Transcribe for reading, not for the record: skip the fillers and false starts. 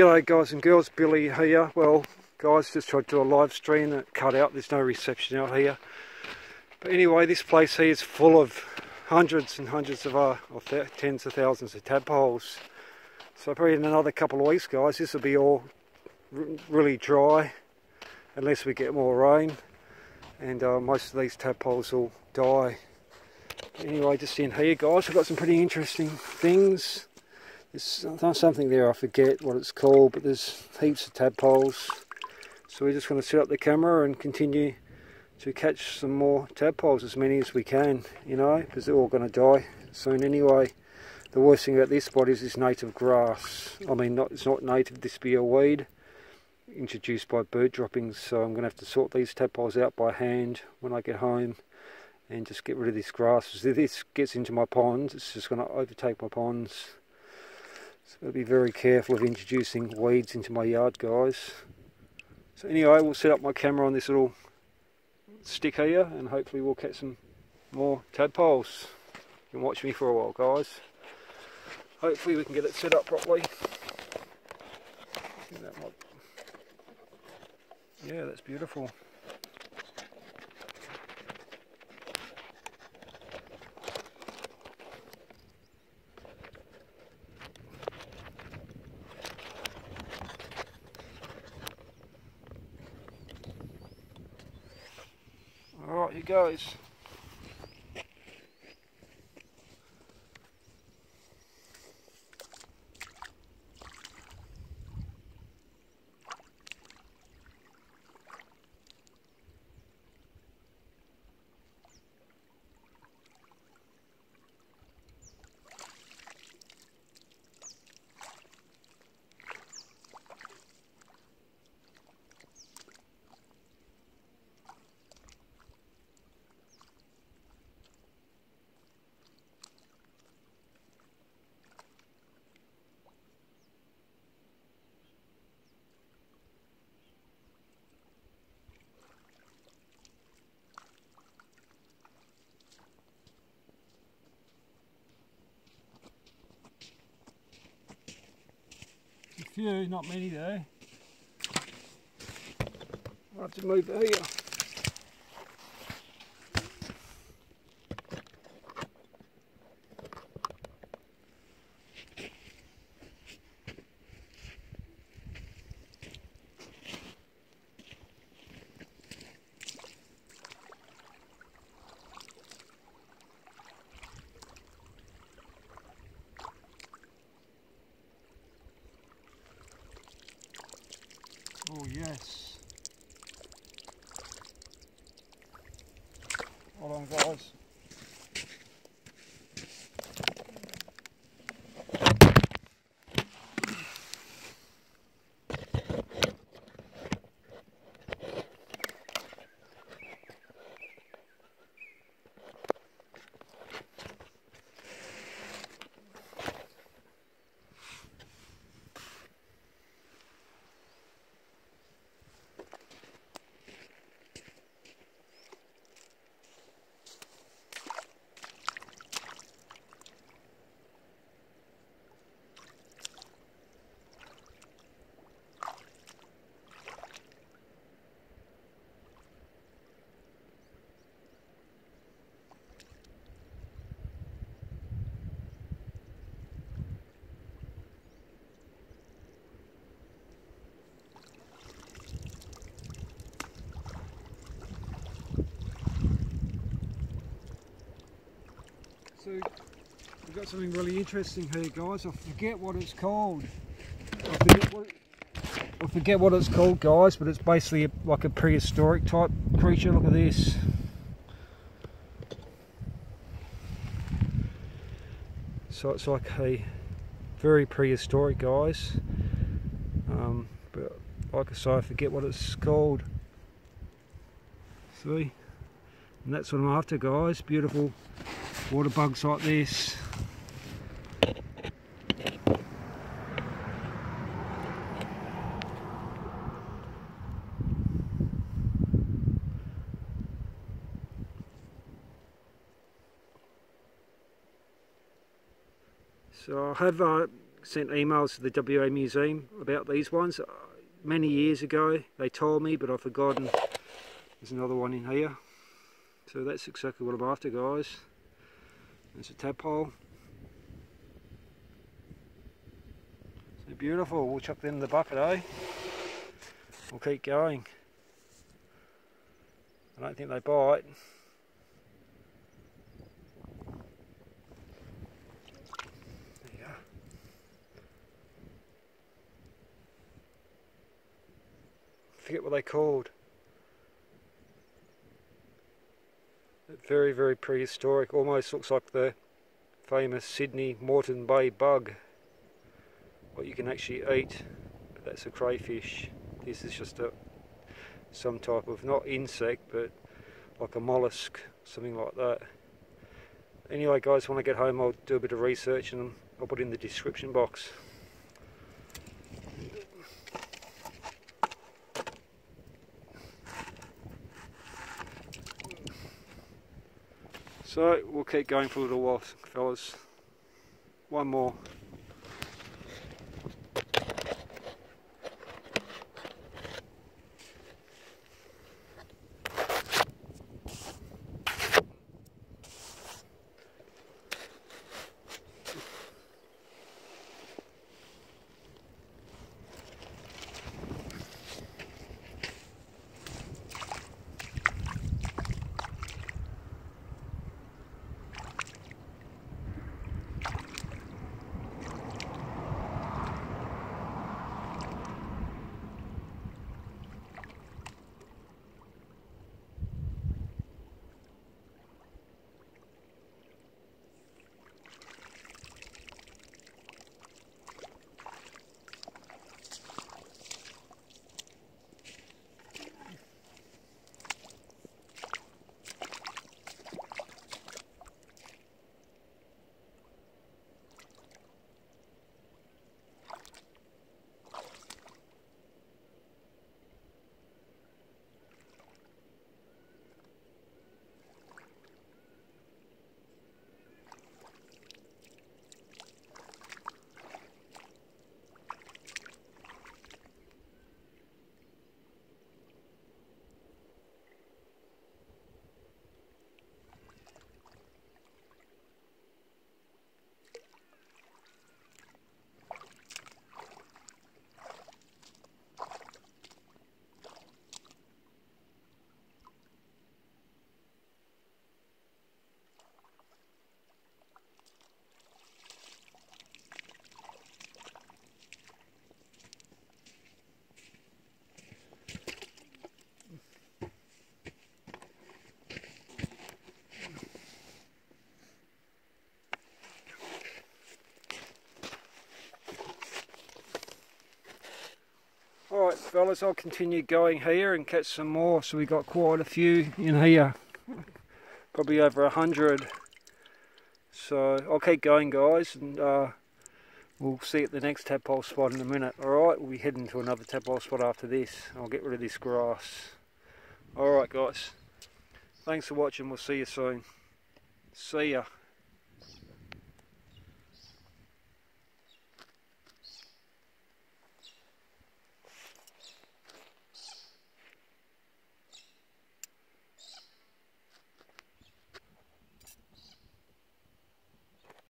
G'day guys and girls, Billy here. Well guys, just tried to do a live stream and it cut out, there's no reception out here. But anyway, this place here is full of hundreds and hundreds of, tens of thousands of tadpoles. So probably in another couple of weeks guys, this will be all really dry, unless we get more rain. And most of these tadpoles will die. But anyway, just in here guys, we've got some pretty interesting things. There's something there, I forget what it's called, but there's heaps of tadpoles. So we're just going to set up the camera and continue to catch some more tadpoles, as many as we can, you know, because they're all going to die soon anyway. The worst thing about this spot is it's native grass. I mean, it's not native, this be a weed introduced by bird droppings. So I'm going to have to sort these tadpoles out by hand when I get home and just get rid of this grass. As this gets into my ponds, it's just going to overtake my ponds. So I've got to be very careful of introducing weeds into my yard guys. So anyway, we'll set up my camera on this little stick here and hopefully we'll catch some more tadpoles. You can watch me for a while guys. Hopefully we can get it set up properly. Yeah, that's beautiful. Alright, here goes. Few, not many though. I'll have to move here. Oh yes. Hold on guys. So we've got something really interesting here guys. I forget what it's called. I forget what it's called guys, but it's basically like a prehistoric type creature. Look at this. So it's like a very prehistoric guys. But like I say, I forget what it's called. See? And that's what I'm after guys. Beautiful water bugs like this. So I have sent emails to the WA Museum about these ones many years ago. They told me, but I've forgotten. There's another one in here. So that's exactly what I'm after, guys. There's a tadpole. So beautiful. We'll chuck them in the bucket, eh? We'll keep going. I don't think they bite. There you go. I forget what they called. Very, very prehistoric. Almost looks like the famous Sydney Moreton Bay bug. What you can actually eat. But that's a crayfish. This is just a some type of, not insect, but like a mollusk, something like that. Anyway guys, when I get home I'll do a bit of research and I'll put it in the description box. So we'll keep going for a little while, fellas. One more. Alright fellas, I'll continue going here and catch some more. So we got quite a few in here, probably over 100. So I'll keep going guys, and we'll see at the next tadpole spot in a minute. Alright, we'll be heading to another tadpole spot after this. I'll get rid of this grass. Alright guys, thanks for watching, we'll see you soon. See ya.